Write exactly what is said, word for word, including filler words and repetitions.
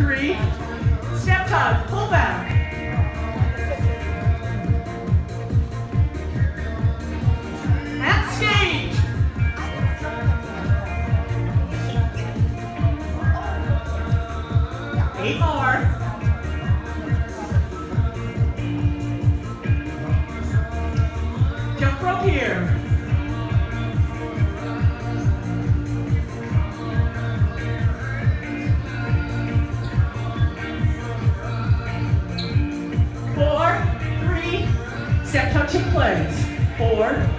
three, step tug, pull back. And skate. Eight more. Jump rope here. Four, three, step touch in place. Four,